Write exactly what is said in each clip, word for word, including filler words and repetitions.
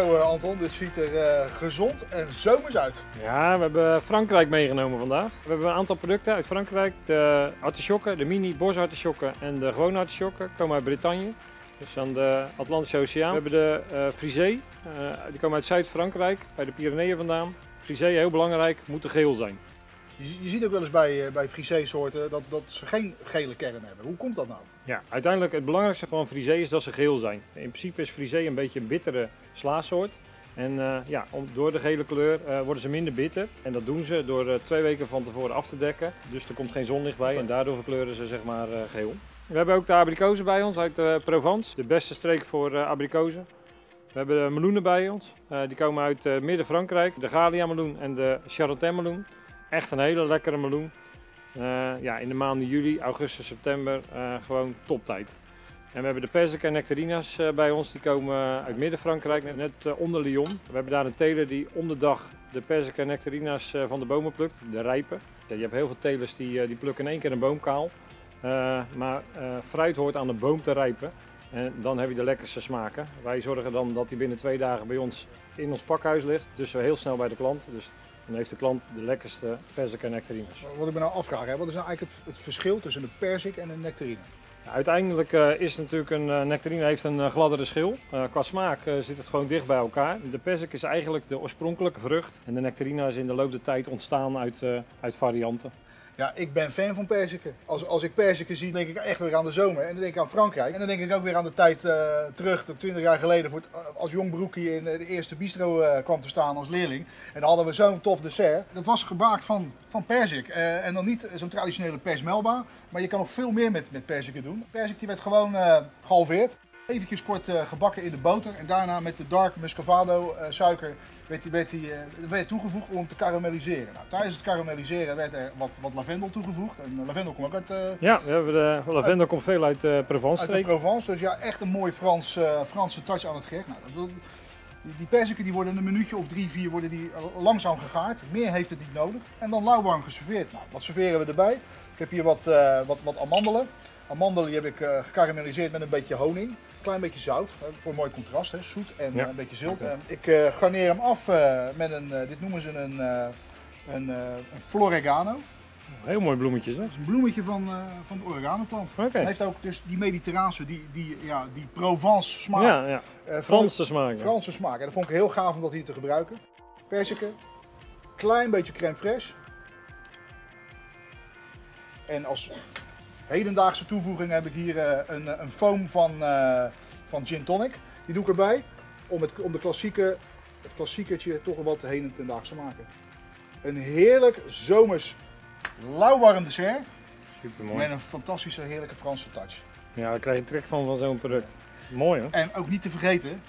Zo uh, Anton, dit ziet er uh, gezond en zomers uit. Ja, we hebben Frankrijk meegenomen vandaag. We hebben een aantal producten uit Frankrijk. De artisjokken, de mini bosartisjokken en de gewone artisjokken komen uit Bretagne. Dus aan de Atlantische Oceaan. We hebben de uh, frisee, uh, die komen uit Zuid-Frankrijk, bij de Pyreneeën vandaan. Frisee, heel belangrijk, moet de geel zijn. Je ziet ook wel eens bij, bij frisee-soorten dat, dat ze geen gele kern hebben. Hoe komt dat nou? Ja, uiteindelijk het belangrijkste van frisee is dat ze geel zijn. In principe is frisee een beetje een bittere slaasoort. En uh, ja, om, door de gele kleur uh, worden ze minder bitter. En dat doen ze door uh, twee weken van tevoren af te dekken. Dus er komt geen zonlicht bij en daardoor verkleuren ze zeg maar uh, geel. We hebben ook de abrikozen bij ons uit uh, Provence. De beste streek voor uh, abrikozen. We hebben de meloenen bij ons. Uh, die komen uit uh, Midden-Frankrijk. De Galia-meloen en de Charentais-meloen. Echt een hele lekkere meloen. Uh, ja, in de maanden juli, augustus, september uh, gewoon toptijd. En we hebben de perziken en nectarina's uh, bij ons. Die komen uit Midden-Frankrijk, net uh, onder Lyon. We hebben daar een teler die om de dag de perziken en nectarina's uh, van de bomen plukt, de rijpen. Ja, je hebt heel veel telers die, uh, die plukken in één keer een boom kaal. Uh, maar uh, fruit hoort aan de boom te rijpen. En dan heb je de lekkerste smaken. Wij zorgen dan dat die binnen twee dagen bij ons in ons pakhuis ligt. Dus heel snel bij de klant. Dus dan heeft de klant de lekkerste perzik en nectarines. Wat ik me nou afvraag, hè? Wat is nou eigenlijk het, het verschil tussen een perzik en een nectarine? Ja, uiteindelijk uh, is natuurlijk een uh, nectarine heeft een uh, gladdere schil. Uh, qua smaak uh, zit het gewoon dicht bij elkaar. De perzik is eigenlijk de oorspronkelijke vrucht. En de nectarine is in de loop der tijd ontstaan uit, uh, uit varianten. Ja, ik ben fan van perziken. Als, als ik perziken zie, denk ik echt weer aan de zomer. En dan denk ik aan Frankrijk. En dan denk ik ook weer aan de tijd uh, terug, tot twintig jaar geleden, voor het, als jong broekie in de eerste bistro uh, kwam te staan als leerling. En dan hadden we zo'n tof dessert. Dat was gebaakt van, van perzik. Uh, en dan niet zo'n traditionele persmelba, maar je kan nog veel meer met, met perziken doen. Perzik die werd gewoon uh, gehalveerd. Eventjes kort uh, gebakken in de boter en daarna met de dark muscovado uh, suiker werd, die, werd, die, uh, werd toegevoegd om te karamelliseren. Nou, tijdens het karamelliseren werd er wat, wat lavendel toegevoegd. En uh, lavendel komt ook uit... Uh, ja, we hebben de, lavendel uit, komt veel uit uh, Provence. Uit de Provence, dus ja, echt een mooi Frans, uh, Franse touch aan het gerecht. Nou, dat, die, die perziken die worden in een minuutje of drie, vier worden die langzaam gegaard. Meer heeft het niet nodig. En dan lauwwarm geserveerd. Nou, wat serveren we erbij? Ik heb hier wat, uh, wat, wat amandelen. Amandelen heb ik uh, gekarameliseerd met een beetje honing. Klein beetje zout, voor een mooi contrast, hè? Zoet en ja, een beetje zilt. Okay. Ik uh, garneer hem af uh, met een, uh, dit noemen ze een, uh, een, uh, een floregano. Heel mooi bloemetjes, hè? Dat is een bloemetje van, uh, van de oreganoplant. Okay. Hij heeft ook dus die Mediterraanse, die, die, ja, die Provence smaak. Ja, ja. Uh, Franse smaak. Franse smaak. En dat vond ik heel gaaf om dat hier te gebruiken. Perziken, klein beetje crème fraîche. En als hedendaagse toevoeging heb ik hier uh, een, een foam van, uh, van gin tonic. Die doe ik erbij om het, om de klassieke, het klassiekertje toch wat hedendaags te maken. Een heerlijk zomers lauwwarm dessert. Supermooi. Met een fantastische heerlijke Franse touch. Ja, daar krijg je trek van van zo'n product. Ja. Mooi hoor. En ook niet te vergeten,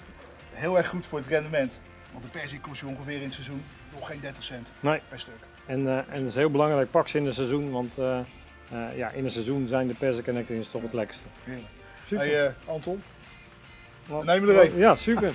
heel erg goed voor het rendement. Want de perzik kost je ongeveer in het seizoen nog geen dertig cent nee. per stuk. En, uh, en dat is heel belangrijk, pak ze in het seizoen. Want, uh... Uh, ja, in het seizoen zijn de perziken en nectarines toch het lekkerste. Heerlijk. Super. Hey, uh, Anton, we nemen er een. Ja, super.